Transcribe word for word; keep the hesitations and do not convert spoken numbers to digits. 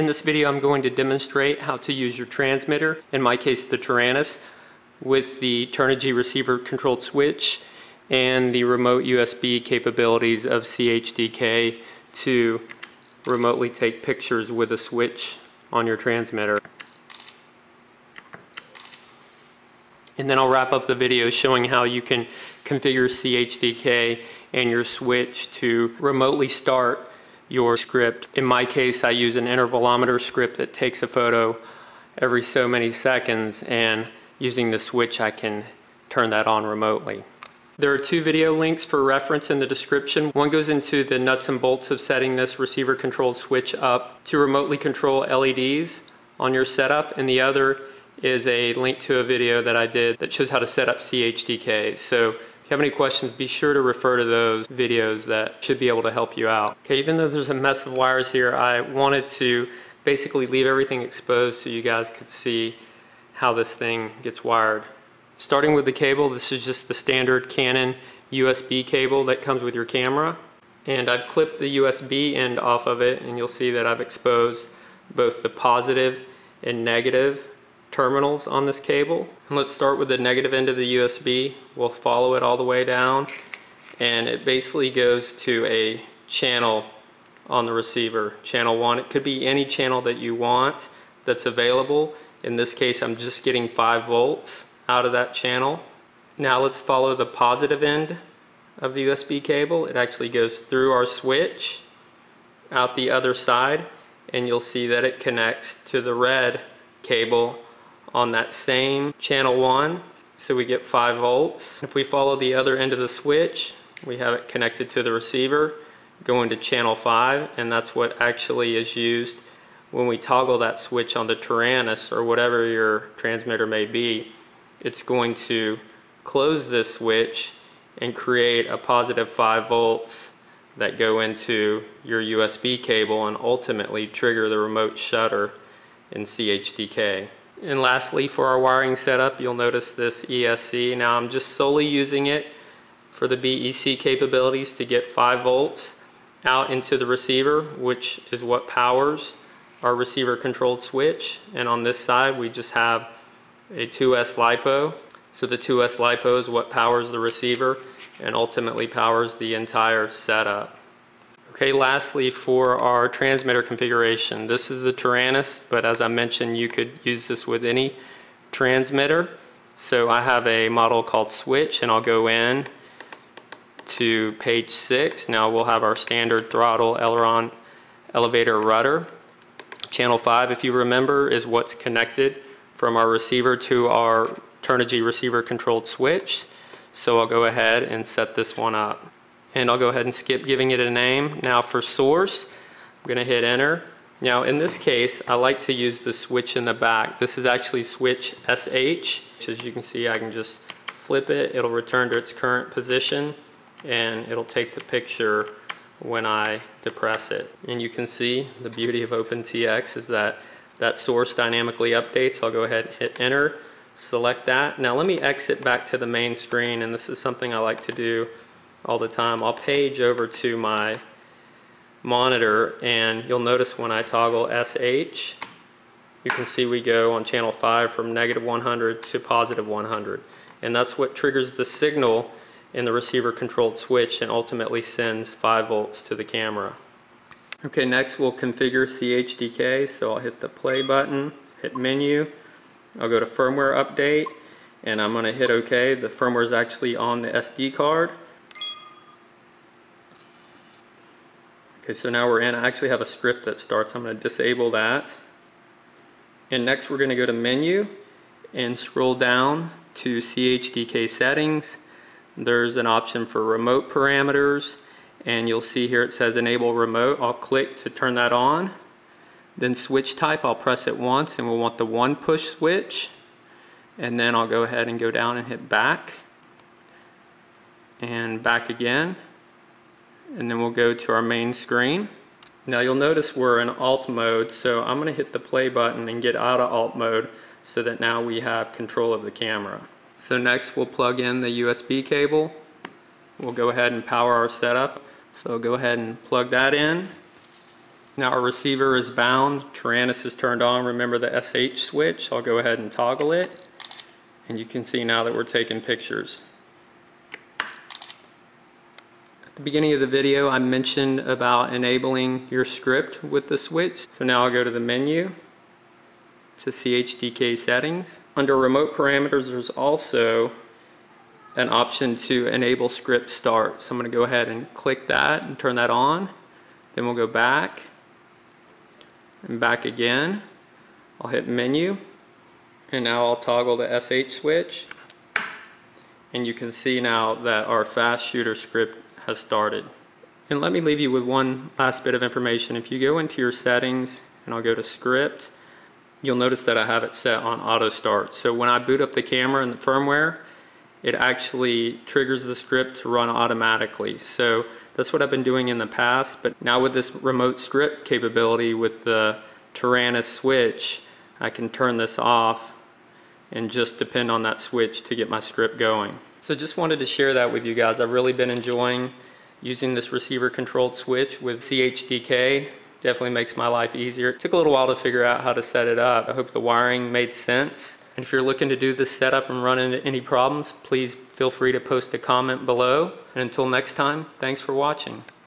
In this video, I'm going to demonstrate how to use your transmitter, in my case the Taranis, with the Turnigy receiver controlled switch and the remote U S B capabilities of C H D K to remotely take pictures with a switch on your transmitter. And then I'll wrap up the video showing how you can configure C H D K and your switch to remotely start your script. In my case, I use an intervalometer script that takes a photo every so many seconds, and using the switch I can turn that on remotely. There are two video links for reference in the description. One goes into the nuts and bolts of setting this receiver controlled switch up to remotely control L E Ds on your setup, and the other is a link to a video that I did that shows how to set up C H D K. So if you have any questions, be sure to refer to those videos that should be able to help you out. Okay, even though there's a mess of wires here, I wanted to basically leave everything exposed so you guys could see how this thing gets wired. Starting with the cable, this is just the standard Canon U S B cable that comes with your camera. And I've clipped the U S B end off of it, and you'll see that I've exposed both the positive and negative terminals on this cable. And let's start with the negative end of the U S B. We'll follow it all the way down, and it basically goes to a channel on the receiver, channel one. It could be any channel that you want that's available. In this case, I'm just getting five volts out of that channel. Now let's follow the positive end of the U S B cable. It actually goes through our switch out the other side, and you'll see that it connects to the red cable on that same channel one, so we get five volts. If we follow the other end of the switch, we have it connected to the receiver going to channel five, and that's what actually is used when we toggle that switch on the Taranis or whatever your transmitter may be. It's going to close this switch and create a positive five volts that go into your U S B cable and ultimately trigger the remote shutter in C H D K. And lastly, for our wiring setup, you'll notice this E S C. Now I'm just solely using it for the B E C capabilities to get five volts out into the receiver, which is what powers our receiver controlled switch. And on this side we just have a two S LiPo. So the two S LiPo is what powers the receiver and ultimately powers the entire setup. Okay, lastly, for our transmitter configuration, this is the Taranis, but as I mentioned, you could use this with any transmitter. So I have a model called Switch, and I'll go in to page six. Now we'll have our standard throttle, aileron, elevator, rudder. Channel five, if you remember, is what's connected from our receiver to our Turnigy receiver controlled switch. So I'll go ahead and set this one up. And I'll go ahead and skip giving it a name. Now for source, I'm going to hit enter. Now in this case, I like to use the switch in the back. This is actually switch S H. As you can see, I can just flip it. It'll return to its current position, and it'll take the picture when I depress it. And you can see the beauty of OpenTX is that that source dynamically updates. I'll go ahead and hit enter, select that. Now let me exit back to the main screen, and this is something I like to do all the time. I'll page over to my monitor, and you'll notice when I toggle S H, you can see we go on channel five from negative one hundred to positive one hundred, and that's what triggers the signal in the receiver controlled switch and ultimately sends five volts to the camera. Okay, next we'll configure C H D K. So I'll hit the play button, hit menu, I'll go to firmware update, and I'm going to hit OK. The firmware is actually on the S D card. Okay, so now we're in. I actually have a script that starts. I'm going to disable that. And next we're going to go to menu and scroll down to C H D K settings. There's an option for remote parameters, and you'll see here it says enable remote. I'll click to turn that on. Then switch type, I'll press it once, and we'll want the one push switch. And then I'll go ahead and go down and hit back and back again. And then we'll go to our main screen. Now you'll notice we're in alt mode, so I'm going to hit the play button and get out of alt mode so that now we have control of the camera. So next we'll plug in the U S B cable. We'll go ahead and power our setup. So go ahead and plug that in. Now our receiver is bound, Taranis is turned on, remember the S H switch, I'll go ahead and toggle it, and you can see now that we're taking pictures. At the beginning of the video I mentioned about enabling your script with the switch, so now I'll go to the menu, to C H D K settings. Under remote parameters there's also an option to enable script start, so I'm going to go ahead and click that and turn that on. Then we'll go back and back again. I'll hit menu and now I'll toggle the S H switch, and you can see now that our fast shooter script has started. And let me leave you with one last bit of information. If you go into your settings and I'll go to script, you'll notice that I have it set on auto start, so when I boot up the camera in the firmware it actually triggers the script to run automatically. So that's what I've been doing in the past, but now with this remote script capability with the Taranis switch, I can turn this off and just depend on that switch to get my script going. So just wanted to share that with you guys. I've really been enjoying using this receiver controlled switch with C H D K. Definitely makes my life easier. It took a little while to figure out how to set it up. I hope the wiring made sense. And if you're looking to do this setup and run into any problems, please feel free to post a comment below. And until next time, thanks for watching.